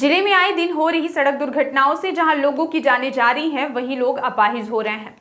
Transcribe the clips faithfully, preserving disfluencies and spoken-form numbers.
जिले में आए दिन हो रही सड़क दुर्घटनाओं से जहां लोगों की जानें जा रही हैं, वहीं लोग अपाहिज हो रहे हैं।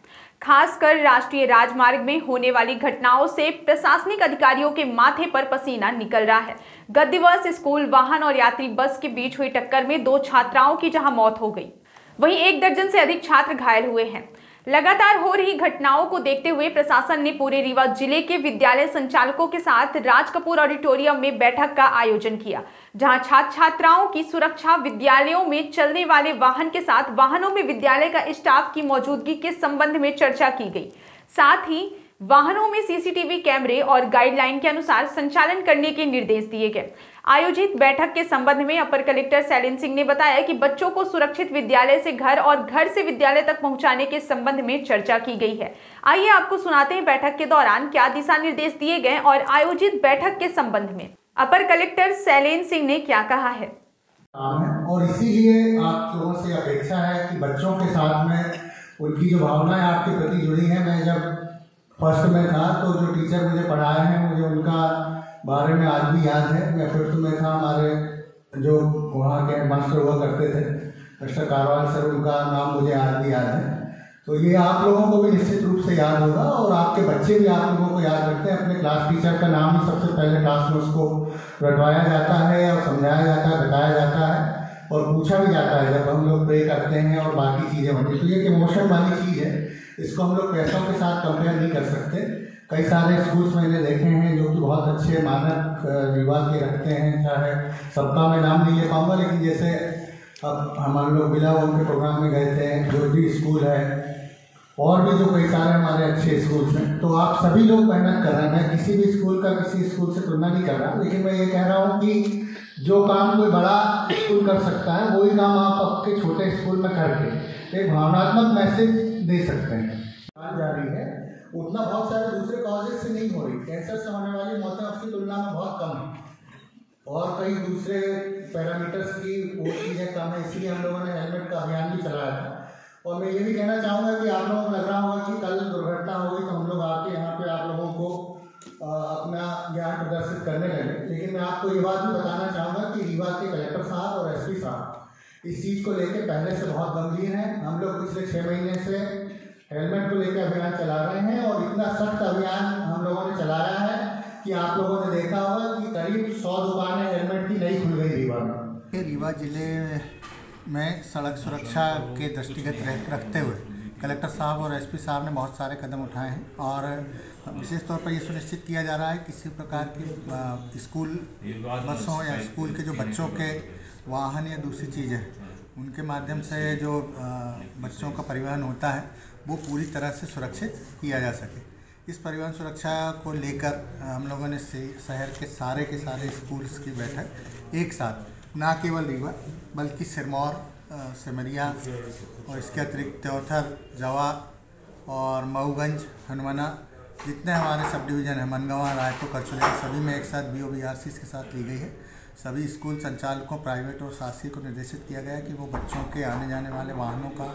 खासकर राष्ट्रीय राजमार्ग में होने वाली घटनाओं से प्रशासनिक अधिकारियों के माथे पर पसीना निकल रहा है। गत दिवस स्कूल वाहन और यात्री बस के बीच हुई टक्कर में दो छात्राओं की जहां मौत हो गई, वहीं एक दर्जन से अधिक छात्र घायल हुए हैं। लगातार हो रही घटनाओं को देखते हुए प्रशासन ने पूरे रीवा जिले के विद्यालय संचालकों के साथ राज कपूर ऑडिटोरियम में बैठक का आयोजन किया, जहां छात्र छात्राओं की सुरक्षा, विद्यालयों में चलने वाले वाहन के साथ वाहनों में विद्यालय का स्टाफ की मौजूदगी के संबंध में चर्चा की गई। साथ ही वाहनों में सीसीटीवी कैमरे और गाइडलाइन के अनुसार संचालन करने के निर्देश दिए गए। आयोजित बैठक के संबंध में अपर कलेक्टर सैलेन सिंह ने बताया कि बच्चों को सुरक्षित विद्यालय से घर और घर से विद्यालय तक पहुंचाने के संबंध में चर्चा की गई है। आइए आपको सुनाते हैं बैठक के दौरान क्या दिशा निर्देश दिए गए और आयोजित बैठक के संबंध में अपर कलेक्टर सैलेन सिंह ने क्या कहा है। और इसीलिए आप लोगों से अपेक्षा है कि बच्चों के साथ में उनकी जो भावनाएं आपके प्रति जुड़ी है, मैं जब फर्स्ट में था तो जो टीचर मुझे पढ़ा रहे हैं मुझे उनका बारे में आज भी याद है। मैं फिफ्थ में था, हमारे जो वहाँ के मास्टर हुआ करते थे मिस्टर कारवाल सर, उनका नाम मुझे आज भी याद है। तो ये आप लोगों को भी निश्चित रूप से याद होगा और आपके बच्चे भी आप लोगों को याद रखते हैं। अपने क्लास टीचर का नाम ही सबसे पहले क्लास में उसको रटवाया जाता है और समझाया जाता है, बताया जाता है और पूछा भी जाता है जब हम लोग प्रे करते हैं और बाकी चीज़ें होती हैं। तो ये एक इमोशन वाली चीज़ है, इसको हम लोग पैसों के साथ कंपेयर नहीं कर सकते। कई सारे स्कूल्स मैंने देखे हैं जो कि बहुत अच्छे मानक रीवा के रखते हैं, चाहे सप्ताह में नाम नहीं ले पाऊंगा, लेकिन जैसे अब हमारे लोग बिला उनके प्रोग्राम में गए थे, जो भी स्कूल है और भी जो कई सारे हमारे अच्छे स्कूल्स हैं। तो आप सभी लोग मेहनत कर रहे हैं, मैं किसी भी स्कूल का किसी स्कूल से तुलना नहीं कर रहा, लेकिन मैं ये कह रहा हूँ कि जो काम कोई बड़ा स्कूल कर सकता है वही काम आप आपके छोटे स्कूल में करके एक भावनात्मक मैसेज दे सकते हैं। जा रही है उतना बहुत सारे दूसरे कॉजेज से नहीं हो रही, कैंसर से होने वाली मौतें उसकी तुलना में बहुत कम है और कई दूसरे पैरामीटर्स की वो चीज़ें कम है, इसलिए हम लोगों ने हेलमेट का अभियान भी चलाया था। और मैं ये भी कहना चाहूँगा कि आप लोगों को लग रहा होगा कि कल दुर्घटना होगी तो हम लोग आके यहाँ पर आप लोगों को अपना ज्ञान प्रदर्शित करने लगे, लेकिन मैं आपको ये बात भी बताना चाहूँगा कि रीवा के कलेक्टर साहब और एस पी साहब इस चीज़ को लेकर पहले से बहुत गंभीर हैं। हम लोग पिछले छः महीने से हेलमेट को लेकर अभियान चला रहे हैं और इतना सख्त अभियान हम लोगों ने चलाया है कि आप लोगों ने देखा होगा कि करीब सौ दुकानें हेलमेट की नहीं खुल गई रीवा में। रीवा जिले में सड़क सुरक्षा के दृष्टिगत रखते हुए कलेक्टर साहब और एसपी साहब ने बहुत सारे कदम उठाए हैं और विशेष तौर पर ये सुनिश्चित किया जा रहा है किसी प्रकार की स्कूल बसों या स्कूल के जो बच्चों के वाहन या दूसरी चीज़ें उनके माध्यम से जो बच्चों का परिवहन होता है वो पूरी तरह से सुरक्षित किया जा सके। इस परिवहन सुरक्षा को लेकर हम लोगों ने शहर के सारे के सारे स्कूल्स की बैठक एक साथ, ना केवल रीवा बल्कि सिरमौर, सेमरिया और इसके अतिरिक्त त्योथर, जवा और मऊगंज, हनुमाना, जितने हमारे सब डिवीज़न हैं, मनगवा, रायपुर, करचुलिया, सभी में एक साथ B O B R C C के साथ ली गई है। सभी स्कूल संचालकों, प्राइवेट और शासकीय को निर्देशित किया गया है कि वो बच्चों के आने जाने वाले वाहनों का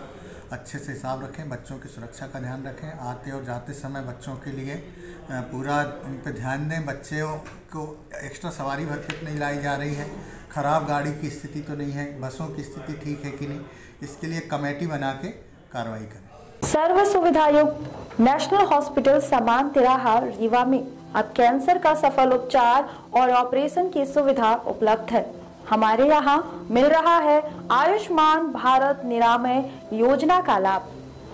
अच्छे से हिसाब रखें, बच्चों की सुरक्षा का ध्यान रखें, आते और जाते समय बच्चों के लिए पूरा उन पर ध्यान दें, बच्चों को एक्स्ट्रा सवारी भरपेट नहीं लाई जा रही है, ख़राब गाड़ी की स्थिति तो नहीं है, बसों की स्थिति ठीक है कि नहीं, इसके लिए कमेटी बना के कार्रवाई करें। सर्व सुविधायुक्त नेशनल हॉस्पिटल समान तिराहा रीवा में अब कैंसर का सफल उपचार और ऑपरेशन की सुविधा उपलब्ध है। हमारे यहाँ मिल रहा है आयुष्मान भारत निरामय योजना का लाभ।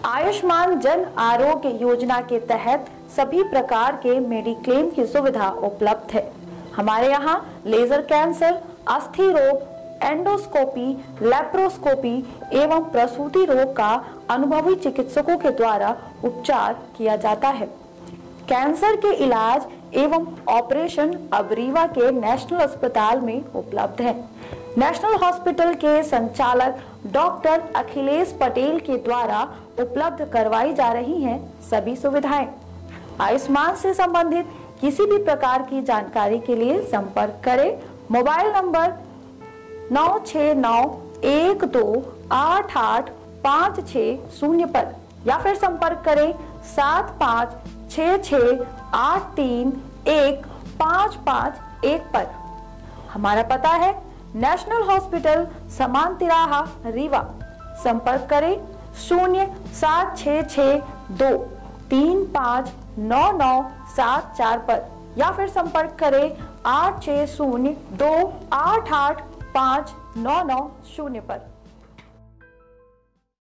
आयुष्मान जन आरोग्य योजना के तहत सभी प्रकार के मेडिक्लेम की सुविधा उपलब्ध है। हमारे यहाँ लेजर कैंसर, अस्थि रोग, एंडोस्कोपी, लेप्रोस्कोपी एवं प्रसूति रोग का अनुभवी चिकित्सकों के द्वारा उपचार किया जाता है। कैंसर के इलाज एवं ऑपरेशन अब रीवा के नेशनल अस्पताल में उपलब्ध है। नेशनल हॉस्पिटल के संचालक डॉक्टर अखिलेश पटेल के द्वारा उपलब्ध करवाई जा रही हैं सभी सुविधाएं। आयुष्मान से संबंधित किसी भी प्रकार की जानकारी के लिए संपर्क करें मोबाइल नंबर नौ छः नौ एक दो आठ आठ पाँच छः शून्य पर या फिर संपर्क करें सात पाँच छः छः आठ तीन एक पाँच पाँच एक पर। हमारा पता है नेशनल हॉस्पिटल समान तिराहा रीवा। संपर्क करें शून्य सात छः छः दो तीन पाँच नौ नौ सात चार पर या फिर संपर्क करें आठ छः शून्य दो आठ आठ पाँच नौ नौ शून्य पर।